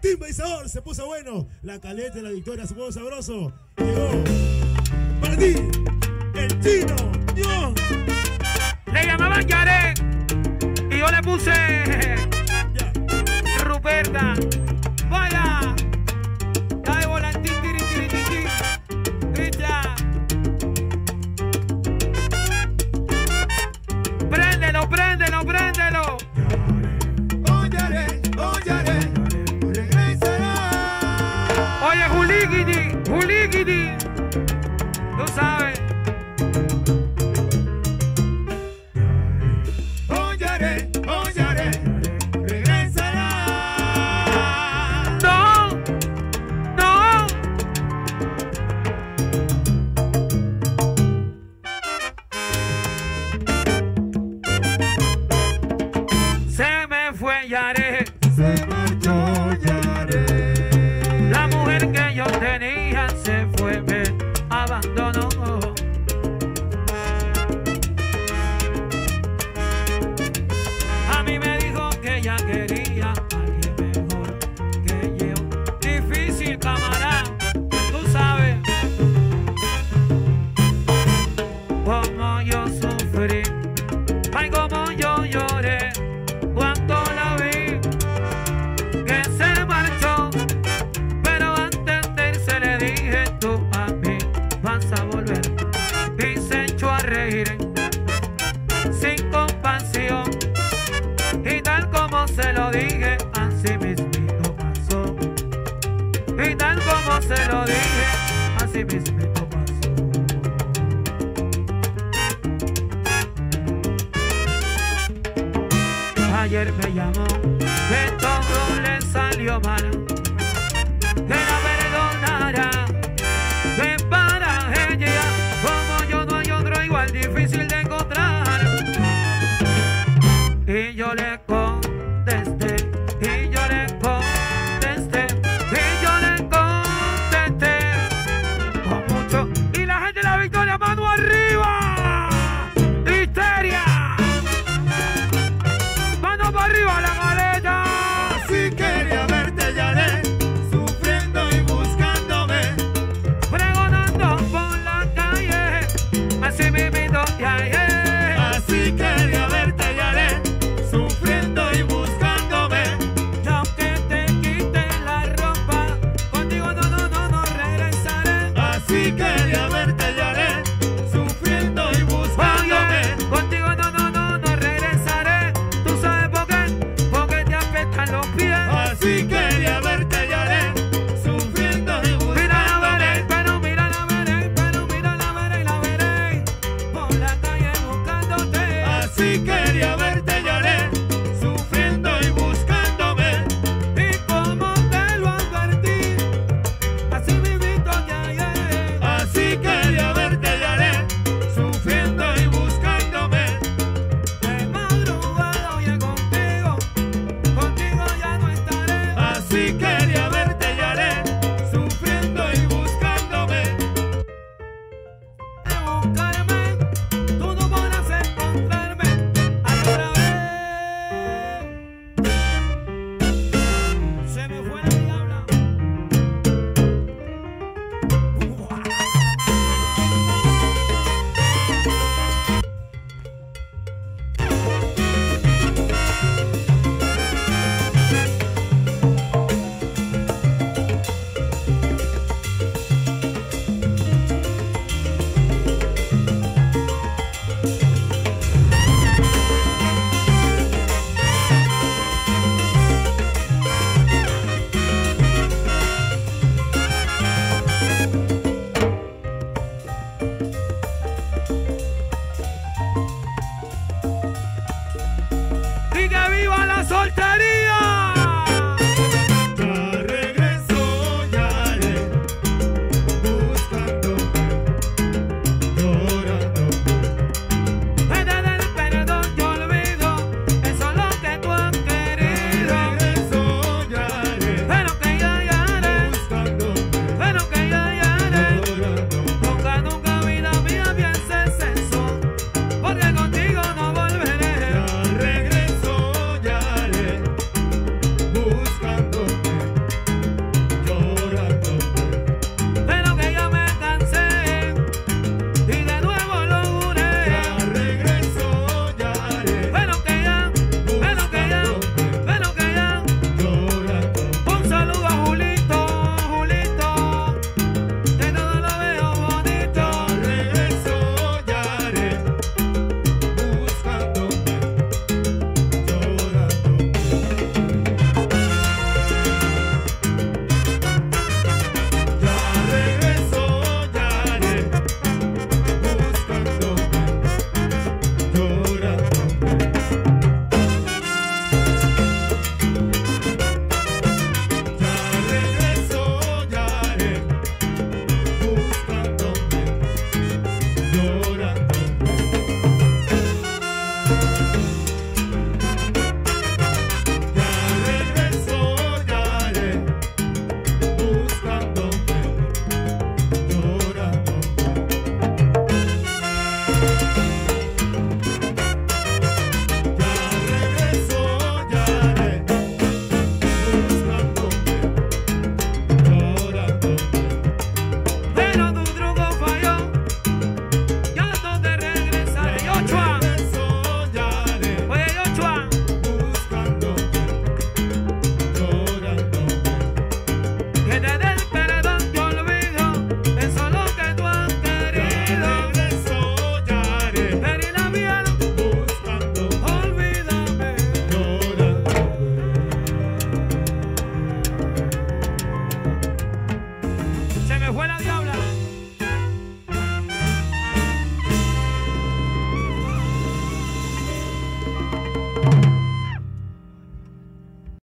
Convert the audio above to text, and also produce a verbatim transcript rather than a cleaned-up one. Timba y sabor, se puso bueno. La Caleta de La Victoria, su pueblo sabroso. Llegó para ti, el chino. Yo le llamaban Yaré y yo le puse yeah. Ruperta. Vaya, dale volantín, tiri, tiri, tiri, grita. Préndelo, préndelo, préndelo. Oh, Yaré, oh, Yaré. Oye, Juliquiti, Juliquiti, tú sabes. Oh, Yaré, oh, Yaré, regresará. No, no. Se me fue Yaré, se marchó Yaré. Que yo tenía se fue, me abandonó. A mí me dijo que ella quería a alguien mejor que yo. Difícil, camarada, tú sabes cómo yo sufrí, ay, cómo yo lloré cuando la vi que se marchó. A volver y se echó a reír sin compasión, y tal como se lo dije, así mismito pasó, y tal como se lo dije, así mismito pasó. Ayer me llamó que todo le salió mal, que la perdonara, que difícil de encontrar. Y yo le contesté, y yo le contesté, y yo le contesté con mucho. Y la gente de La Victoria, mano arriba, histeria, mano para arriba, La Caleta. Si quería verte, Yaré, sufriendo y buscándome, pregonando por la calle, así me Yaré. Así quería verte, Yaré, sufriendo y buscándome. Y aunque te quite la ropa, contigo no, no, no, no regresaré. Así quería verte, Yaré, sufriendo y buscándome. Oye, contigo no, no, no, no regresaré. ¿Tú sabes por qué? Porque te afectan los pies. Así quería verte, Yaré, sufriendo y buscándome. Mira la veré, pero mira la veré, pero mira la veré y la veré. Así quería verte, Yaré, sufriendo y buscándome. Y como te lo advertí, así vivito Yaré. Así quería verte, Yaré, sufriendo y buscándome. De madrugada hoy contigo, contigo ya no estaré. Así que